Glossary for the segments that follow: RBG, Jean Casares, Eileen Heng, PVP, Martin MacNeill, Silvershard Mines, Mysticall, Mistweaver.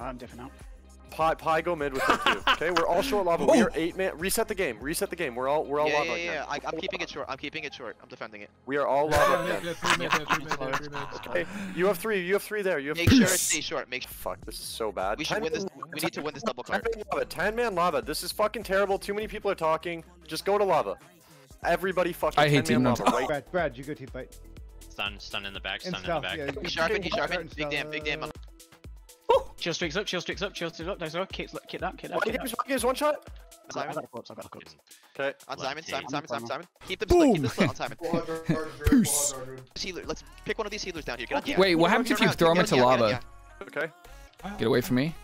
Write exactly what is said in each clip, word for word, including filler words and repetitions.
I'm diffing out. Pi, Pi, go mid with them too. Okay, we're all short lava. We are eight man. Reset the game. Reset the game. We're all we're all yeah, lava. Yeah, yeah, yeah. I, I'm keeping it short. I'm keeping it short. I'm defending it. We are all lava. Okay, you have three. You have three there. You have. Make sure it stays short. Make sure. Fuck, this is so bad. We should win this. We need to win this double card. Ten man lava. Ten man lava. This is fucking terrible. Too many people are talking. Just go to lava. Everybody fucking. I hate team lava. Right? Brad, Brad, you go team fight. Stun, stun in the back. Stun in the back. He sharpened. He sharpened. Big damn. Big damn. Chill streaks up, chill streaks up, chill streaks up, nice go, kick that, kick that, kick that. One, one shot! Simon. I got a corpse, I got a corpse. Okay. On Simon, Simon, Simon, Simon, Simon. Keep them split, keep them split on Simon. Peace. Healer, let's pick one of these healers down here. Get Wait, what happens if you throw him into lava? Okay. Get away from me.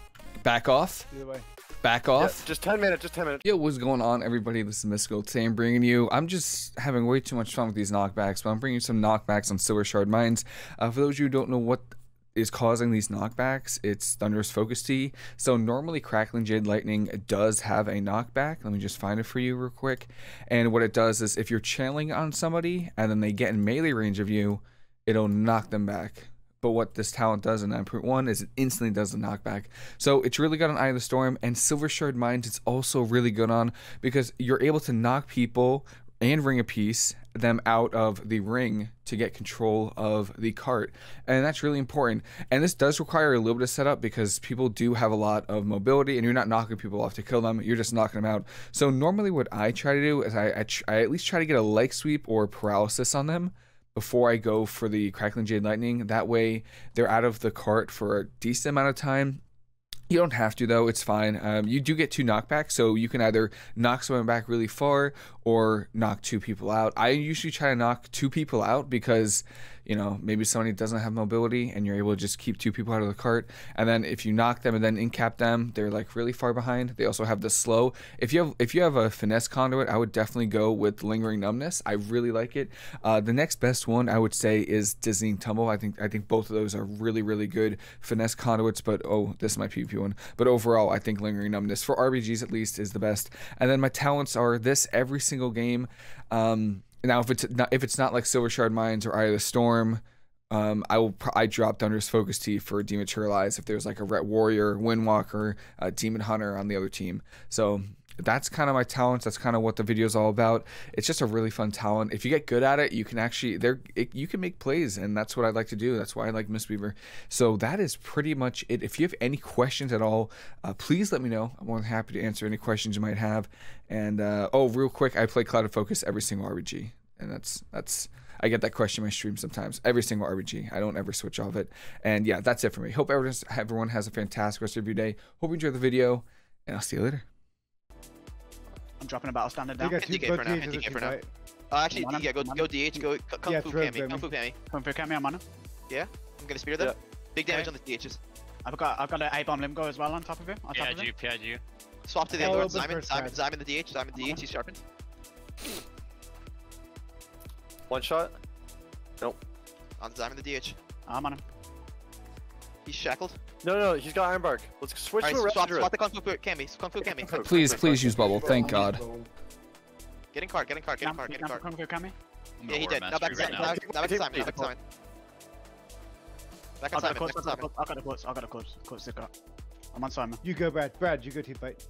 Back off. Either way. Back off. Yeah, just ten minutes, just ten minutes. Yo, what's going on, everybody? This is Mysticall. Today I'm bringing you, I'm just having way too much fun with these knockbacks, but I'm bringing you some knockbacks on Silvershard Mines. Uh, for those of you who don't know what is causing these knockbacks, it's Thunderous Focus T. So normally Crackling Jade Lightning does have a knockback. Let me just find it for you real quick. And what it does is if you're channeling on somebody and then they get in melee range of you, it'll knock them back. But what this talent does in nine point one is it instantly does the knockback. So it's really good on Eye of the Storm, and Silvershard Mines it's also really good on because you're able to knock people and Ring of Peace them out of the ring to get control of the cart, and that's really important. And this does require a little bit of setup because people do have a lot of mobility and you're not knocking people off to kill them, you're just knocking them out. So normally what I try to do is I, I, I at least try to get a leg sweep or paralysis on them before I go for the Crackling Jade Lightning. That way they're out of the cart for a decent amount of time. You don't have to though, it's fine. Um, you do get two knockbacks, so you can either knock someone back really far or knock two people out. I usually try to knock two people out because, you know, maybe somebody doesn't have mobility and you're able to just keep two people out of the cart. And then if you knock them and then incap them, they're like really far behind. They also have the slow. If you have if you have a finesse conduit, I would definitely go with Lingering Numbness. I really like it. Uh, the next best one I would say is Dizzying Tumble. I think I think both of those are really really good finesse conduits. But oh, this might be P V P. One. But overall, I think Lingering Numbness for R B Gs at least is the best. And then my talents are this every single game. Um, now, if it's not, if it's not like Silvershard Mines or Eye of the Storm, um, I will I drop Thunderous Focus T for Dematerialize if there's like a Ret Warrior, Windwalker, uh, Demon Hunter on the other team. So that's kind of my talents. That's kind of what the video is all about. It's just a really fun talent. If you get good at it, you can actually there you can make plays, and that's what I like to do. That's why I like Mistweaver. So that is pretty much it. If you have any questions at all, uh, please let me know. I'm more than happy to answer any questions you might have. And uh, oh, real quick, I play Cloud of Focus every single R B G, and that's that's. I get that question in my stream sometimes. Every single R B G. I don't ever switch off it. And yeah, that's it for me. Hope everyone everyone has a fantastic rest of your day. Hope you enjoyed the video, and I'll see you later. I'm dropping a battle standard down. D K for now. D K for now. Oh, actually, D K, go, go D H. Go Kung yeah, Fu Cammy. Kung Fu Cammy. Kung Fu Cammy, I'm on him. Yeah, I'm gonna spear them. Yeah. Big damage okay. on the D Hs. I've got, I've got an A-bomb Limgo as well on top of him. On top P I G, of him. P I G. Swap to the other one. Simon, Simon, Simon, the D H. Simon, D H. He's sharpened. One shot. Nope. On Simon, the D H. I'm on him. He's shackled. No, no, he's got Iron Bark. Let's switch right, to a swap, swap the Kung Fu Cammy. Kung Fu Cammy. Please, Kung please Kung use Bubble. Thank God. Get in card, get in card, get in card, get in card. Kung Fu Cammy. Yeah, he did. Now back to Simon. Now back to Simon. Now back to Simon. Back on Simon. I got a close. I got a close. Close this guy. I'm on Simon. You go, Brad. Brad, you go team fight.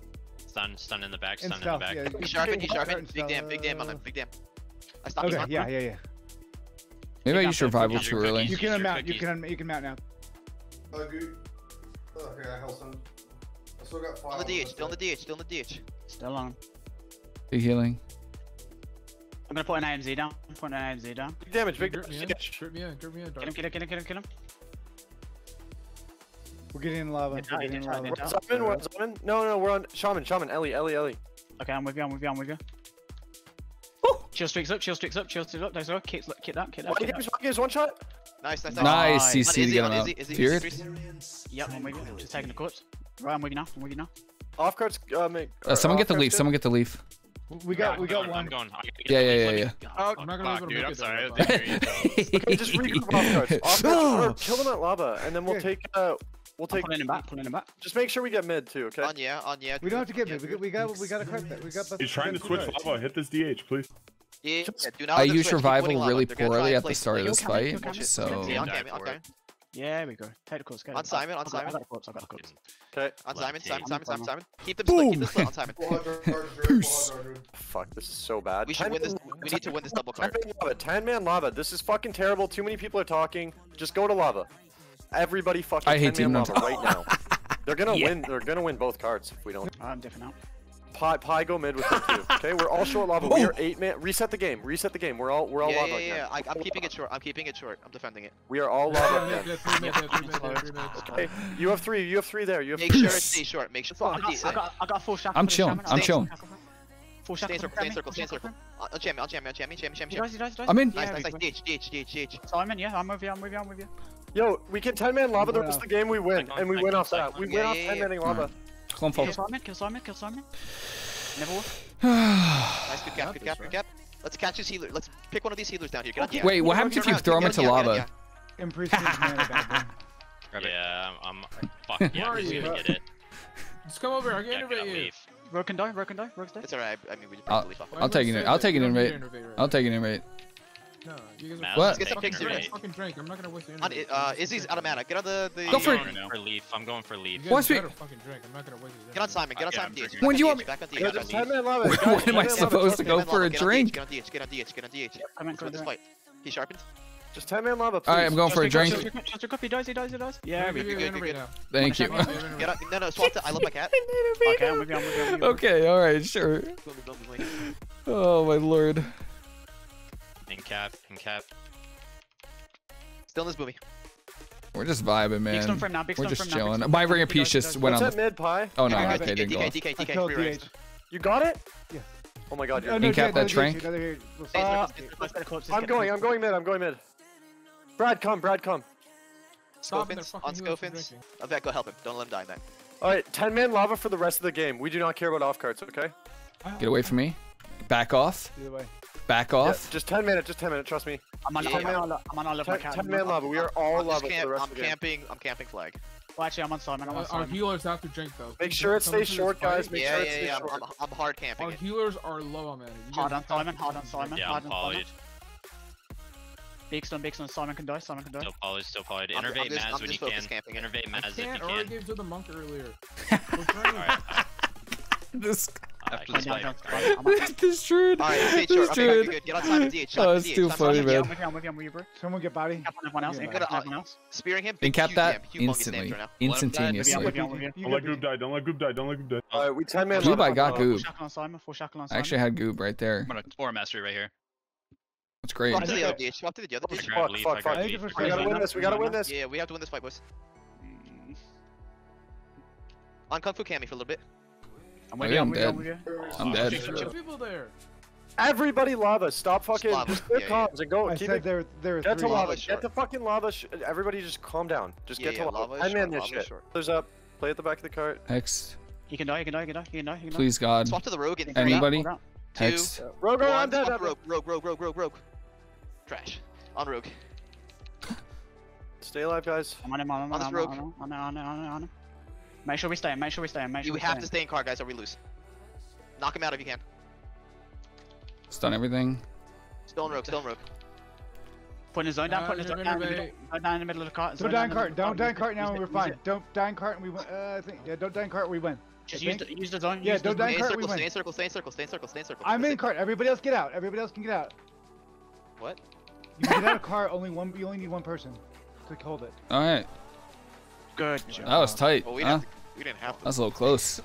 Stun, stun in the back, stun in the back. He sharpened, he sharpened. Big damn, big damn on him. Big damn. I stopped him. Okay, yeah, yeah, yeah. Maybe I use survival too early. You can unmount. You can you can mount now. Oh, dude. Oh, okay, I held some. I still got five. On the D H, still on the D H, still on the D H. Still on. Big healing. I'm gonna put an A M Z down. I'm putting an A M Z down. Big damage, big damage. Get him, get him, get him, get him, get him. We're getting in lava. We're getting in lava. We're on Shaman. No, no, we're on Shaman, Shaman, Ellie, Ellie, Ellie. Okay, I'm with you, I'm with you, I'm with you. Chill streaks up, chill streaks up, chill streaks up. Nice, kick that, kick that, kick that. One shot. Nice, nice, nice. Nice, C C to get him out. Feared? Yep, I'm wigging. I'm just taking the corpse. Right, I'm wigging now, I'm wigging now. Off cards, uh, make... Uh, someone get the leaf, someone get the leaf. We got, we got one. I'm going. Yeah, yeah, yeah, yeah. I'm not gonna be able to make it. I'm sorry. Okay, just regroup off cards. Off cards, kill them at lava, and then we'll take, uh... We'll take. I'm pulling him back. Pulling him back. Just make sure we get mid too, okay? On yeah, on yeah. We don't have to get mid. We got, we got, we got a card that we got. He's trying to switch lava. Hit this D H, please. Yeah, do not I use survival really poorly at the start of this fight, so... Yeah, there we go. Tacticals, go. On Simon, on Simon. I got the corpse, I got the corpse. Okay. On Simon, Simon, Simon, Simon, Simon. Keep them split, keep them split on Simon. Peace. Fuck, this is so bad. We should win this, we need to win this double card. ten man lava, this is fucking terrible. Too many people are talking. Just go to lava. Everybody fucking ten man lava right now. They're gonna win, they're gonna win both cards if we don't. I'm diffing out. Pie, pie, go mid with them too. Okay, we're all short lava. We are eight man. Reset the game. Reset the game. We're all, we're all yeah, lava. Yeah, yeah, yeah. I, I'm keeping it short. I'm keeping it short. I'm defending it. We are all lava. Okay, you have three. You have three there. You have. Make three. Sure it stays short. Make sure. I got, I got, I got full shackle. I'm chilling. I'm chilling. Full shackle. Stay in circle. Stay in circle. Stay in circle. I'll jam. I'll jam. I'll jam. Jam. Jam. Jam. I'm in. Nice, nice, nice. D H, D H, D H. Simon, yeah, I'm with you. I'm with you. I'm with you. Yo, we can ten man lava the rest of the game. We win, and we win off that. We win off ten man lava. Kill Simon, kill Simon, kill Simon. Never walk. Nice, good cap, good cap, good cap. Let's catch this healer. Let's pick one of these healers down here. Get Wait, what happens if you throw him into lava? Improve his mana. Yeah, I'm. Fuck yeah, I'm just gonna get it. Just come over, I'll get invade. Rogue can die, Rogue can die, Rogue die. It's alright, I mean, we just probably fuck up. I'll take it, I'll take it in rate. I'll take it in rate. No, you guys are what? Let's get some picks here. I'm fucking drink. I'm not gonna waste energy. Uh, Izzy's out of mana. Get on the. the... Go for it. I'm going for leaf. I'm going for leaf. What's we? I'm not gonna waste energy. Get on Simon. Get on Simon. When do you want me? When am I supposed to go for a drink? Get on D H. Get on D H. Get on D H. I'm in this fight. He sharpened. Just ten man lava, please. Alright, I'm going for a drink. Just a cup, he dies, he dies, he dies. Yeah, we're good, good, good. Thank you. No, no, swap to I love my cat. Okay, I'm with you, I'm with you. Okay, alright, sure. Oh, my lord. In cap, in cap. Still in this movie. We're just vibing, man. Big stone frame now, big stone We're just chilling. My ring of peace just went on. What's that mid pie? Oh no, okay, didn't go. D K, D K, D K. You got it? Yeah. Oh my god, you're in cap that trank. I'm going, I'm going mid, I'm going mid. Brad, come, Brad, come. Scofins, on Scofins. Okay, go help him. Don't let him die in that. Alright, ten man lava for the rest of the game. We do not care about off cards, okay? Get away from me. Back off. Either way. Back off. Yeah, just ten minutes, just ten minutes, trust me. I'm on yeah, ten man lava. I'm on all of my cat. ten man lava, we are all I'm lava for the rest I'm of the camping, game. I'm camping flag. Well, actually, I'm on Simon. I'm on Simon. Our healers have to drink, though. Make sure it stays short, guys. Make yeah, sure yeah, it stays yeah, short. I'm, I'm hard camping. Our it. healers are low on it. Hard on Simon, hard on Simon, yeah, hard on Simon. Big stone, big stone. Simon can die, Simon can die. Still polished, still polished. Innervate Maz when you can. Innervate Maz if you can. I already gave to the monk earlier. This This druid. This druid. Oh, it's too funny, man. Someone get body. Spearing him. And cap that instantly. Instantaneously. Don't let Goob die. Don't let Goob die. Don't let Goob die. All right, we ten man. Goob, I got Goob. I actually had Goob right there. I'm gonna Aura Mastery right here. That's great. Swap to the other ditch. Swap to the other ditch. Fuck, fuck, fuck. We gotta win this. We gotta win this. Yeah, we have to win this fight, boys. On Kung Fu Cammy for a little bit. I'm, I'm, I'm dead. I'm dead. People there. Everybody lava, stop fucking. Just, lava. just clear yeah, comms yeah. and go. I keep said it. There, there get three. to lava. Get to fucking lava. Everybody just calm down. Just yeah, get to yeah, lava. I'm in this shit. There's up. Play at the back of the cart. Hex. He can die. He can die. He can die. He can die. He can die. Please God. Swap to the rogue. And Anybody? Out, Hex. Yeah. Rogue. One, I'm dead. Rogue. Rogue. Rogue. Rogue. Rogue. Rogue. Trash. On rogue. Stay alive, guys. I'm on him. On this rogue. On him. On him. On him. Make sure we stay in, make sure we stay in, make sure we stay in. You have to stay in car, guys, or we lose. Knock him out if you can. Stun everything. Still in rope, still in rope. Putting his zone down, putting his zone down. Down in the middle of the cart. Don't die in cart, don't die in cart now and we're fine. Don't die in cart and we win. Uh, I think, yeah, don't die in cart, we win. Just use the, use the zone. Yeah, don't die in cart, we win. Stay in circle, stay in circle, stay in circle, stay in circle. I'm in cart, everybody else get out, everybody else can get out. What? You can get out of cart, only one, you only need one person to hold it. Alright. Good job. That was tight, well, we huh? Didn't have to, we didn't have to. That was a little close.